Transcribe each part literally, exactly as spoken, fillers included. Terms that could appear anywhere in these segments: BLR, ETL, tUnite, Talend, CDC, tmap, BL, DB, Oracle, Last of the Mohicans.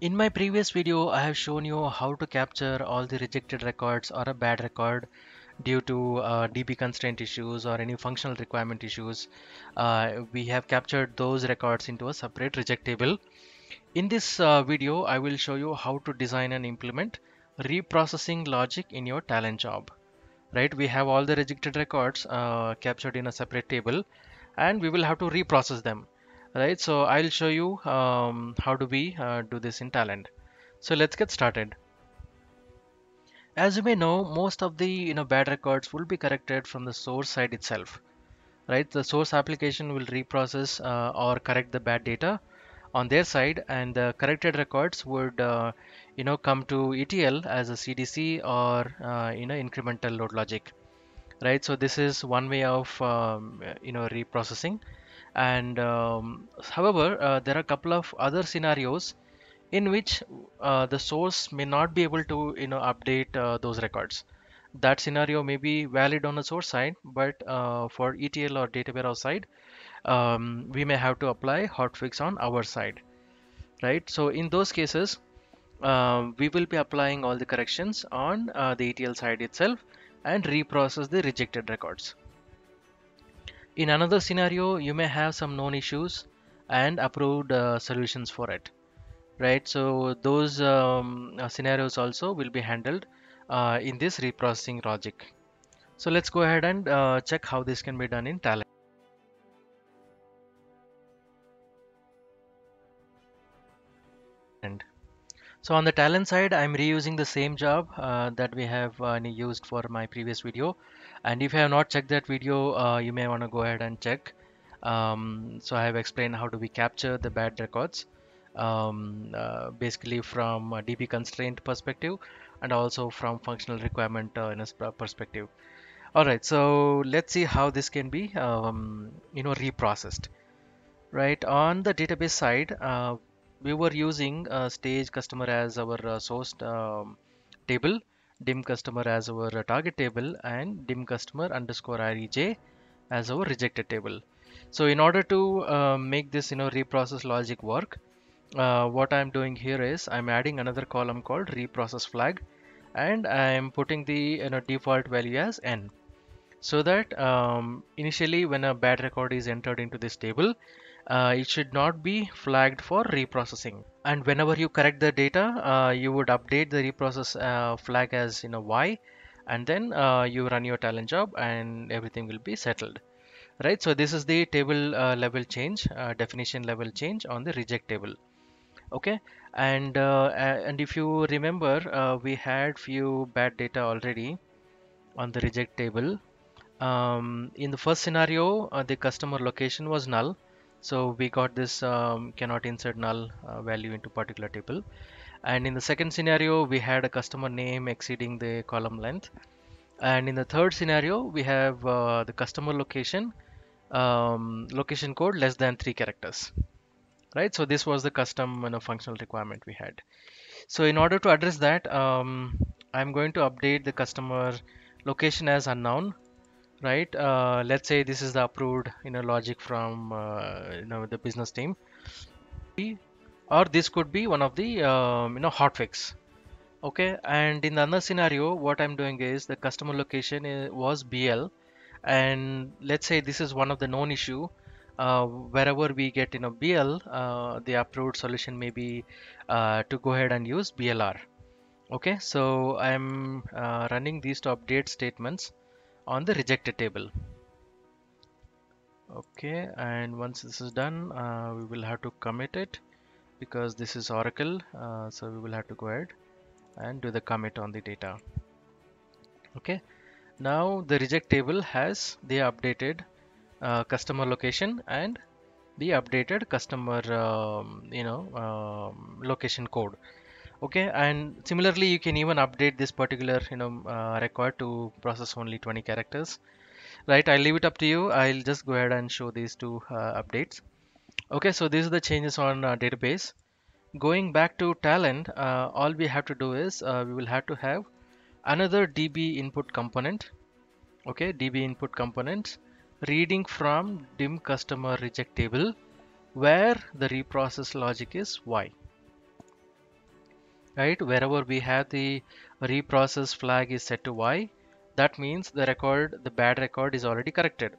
In my previous video, I have shown you how to capture all the rejected records or a bad record due to uh, D B constraint issues or any functional requirement issues. Uh, we have captured those records into a separate reject table. In this uh, video, I will show you how to design and implement reprocessing logic in your Talend job. Right? We have all the rejected records uh, captured in a separate table, and we will have to reprocess them. Right, so I'll show you um, how do we uh, do this in Talend. So let's get started. As you may know, most of the you know bad records will be corrected from the source side itself. Right, the source application will reprocess uh, or correct the bad data on their side, and the corrected records would uh, you know come to E T L as a C D C or uh, you know incremental load logic. Right, so this is one way of um, you know reprocessing. And um, however, uh, there are a couple of other scenarios in which uh, the source may not be able to you know update uh, those records. That scenario may be valid on the source side, but uh, for E T L or data warehouse side, um, we may have to apply hotfix on our side. Right, so in those cases, uh, we will be applying all the corrections on uh, the E T L side itself and reprocess the rejected records. In another scenario, you may have some known issues and approved uh, solutions for it, right? So those um, scenarios also will be handled uh, in this reprocessing logic. So let's go ahead and uh, check how this can be done in Talend. So on the Talend side, I'm reusing the same job uh, that we have uh, used for my previous video. And if you have not checked that video, uh, you may want to go ahead and check. Um, so I have explained how do we capture the bad records, um, uh, basically from a D B constraint perspective and also from functional requirement uh, in a perspective. All right, so let's see how this can be, um, you know, reprocessed. Right, on the database side, uh, we were using uh, stage customer as our uh, source um, table, D I M customer as our uh, target table, and D I M customer underscore R E J as our rejected table. So in order to uh, make this you know reprocess logic work, uh, what I'm doing here is I'm adding another column called reprocess flag, and I'm putting the you know default value as n, so that um, initially when a bad record is entered into this table, Uh, it should not be flagged for reprocessing. And whenever you correct the data, uh, you would update the reprocess uh, flag as you know y, and then uh, you run your Talend job and everything will be settled. Right, so this is the table uh, level change, uh, definition level change on the reject table. Okay, and uh, and if you remember, uh, we had few bad data already on the reject table. Um, in the first scenario, uh, the customer location was null. So we got this um, cannot insert null uh, value into particular table. And in the second scenario, we had a customer name exceeding the column length. And in the third scenario, we have uh, the customer location, um, location code less than three characters. Right, so this was the custom you know, functional requirement we had. So in order to address that, um, I'm going to update the customer location as unknown. Right, uh, let's say this is the approved you know logic from uh, you know the business team, or this could be one of the um, you know hotfix. Okay, and in another scenario, what I'm doing is the customer location is, was B L, and let's say this is one of the known issue. Uh, wherever we get you know B L, uh, the approved solution may be uh, to go ahead and use B L R. Okay, so I'm uh, running these to update statements on the rejected table. Okay, and once this is done, uh, we will have to commit it because this is Oracle, uh, so we will have to go ahead and do the commit on the data. Okay, now the reject table has the updated uh, customer location and the updated customer um, you know um, location code. Okay, and similarly, you can even update this particular you know uh, record to process only twenty characters. Right, I'll leave it up to you. I'll just go ahead and show these two uh, updates. Okay, so these are the changes on uh, database. Going back to Talend, uh, all we have to do is uh, we will have to have another D B input component. Okay, D B input component reading from D I M customer reject table where the reprocess logic is y. right? Wherever we have the reprocess flag is set to Y, that means the record, the bad record is already corrected.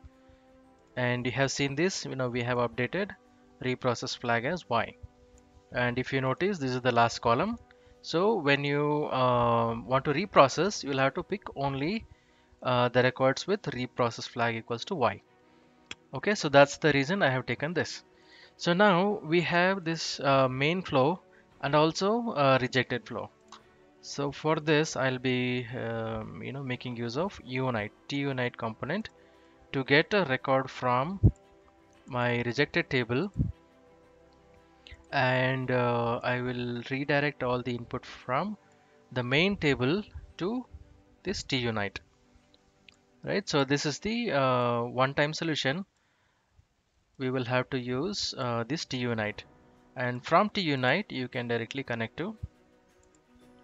And you have seen this, you know, we have updated reprocess flag as Y. And if you notice, this is the last column. So when you uh, want to reprocess, you'll have to pick only uh, the records with reprocess flag equals to Y. Okay, so that's the reason I have taken this. So now we have this uh, main flow and also uh, rejected flow. So for this, I'll be um, you know making use of tUnite, tUnite component to get a record from my rejected table, and uh, I will redirect all the input from the main table to this tUnite. Right, so this is the uh, one-time solution. We will have to use uh, this tUnite, and from tUnite you can directly connect to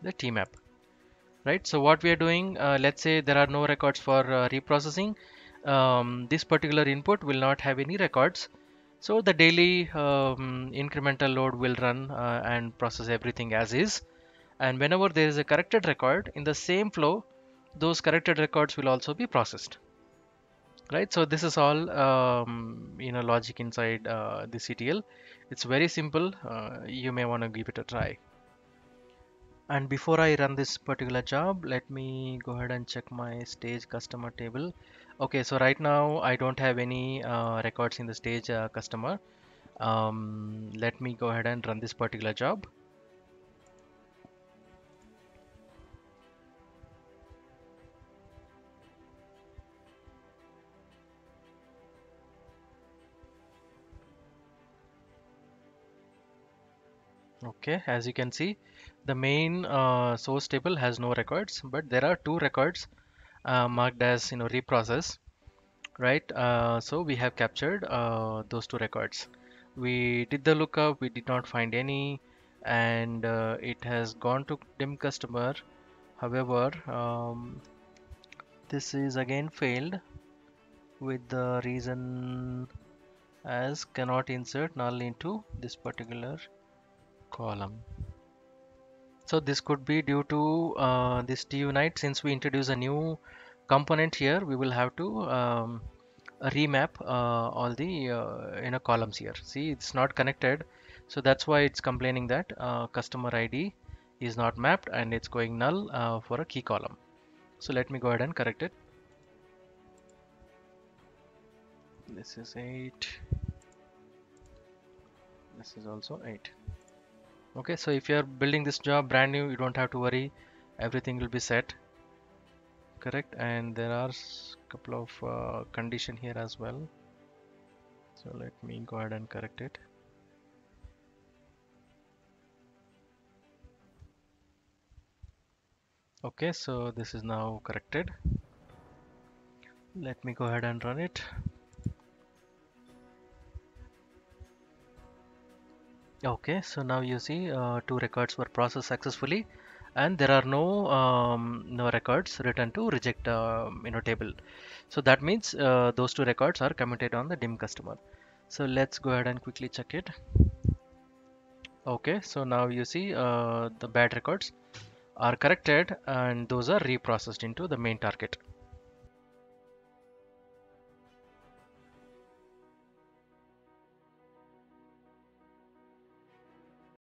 the tmap. Right, so what we are doing, uh, let's say there are no records for uh, reprocessing. Um, this particular input will not have any records, so the daily um, incremental load will run uh, and process everything as is, and whenever there is a corrected record in the same flow, those corrected records will also be processed. Right, so this is all um, you know logic inside uh, this E T L. It's very simple. Uh, you may want to give it a try. And before I run this particular job, let me go ahead and check my stage customer table. Okay, so right now I don't have any uh, records in the stage uh, customer. Um, let me go ahead and run this particular job. Okay, as you can see, the main uh, source table has no records, but there are two records uh, marked as you know reprocess, right? Uh, so we have captured uh, those two records. We did the lookup, we did not find any, and uh, it has gone to D I M customer. However, um, this is again failed with the reason as cannot insert null into this particular column. So this could be due to uh, this tUnite. Since we introduce a new component here, we will have to um, remap uh, all the uh, you know columns here. See, it's not connected, so that's why it's complaining that uh, customer I D is not mapped and it's going null uh, for a key column. So let me go ahead and correct it. This is eight. This is also eight. Okay, so if you're building this job brand new, you don't have to worry, everything will be set correct, and there are a couple of uh, condition here as well, so let me go ahead and correct it. Okay, so this is now corrected. Let me go ahead and run it. Okay, so now you see uh, two records were processed successfully, and there are no um, no records written to reject uh, you know table. So that means uh, those two records are committed on the D I M customer. So let's go ahead and quickly check it. Okay, so now you see uh, the bad records are corrected, and those are reprocessed into the main target.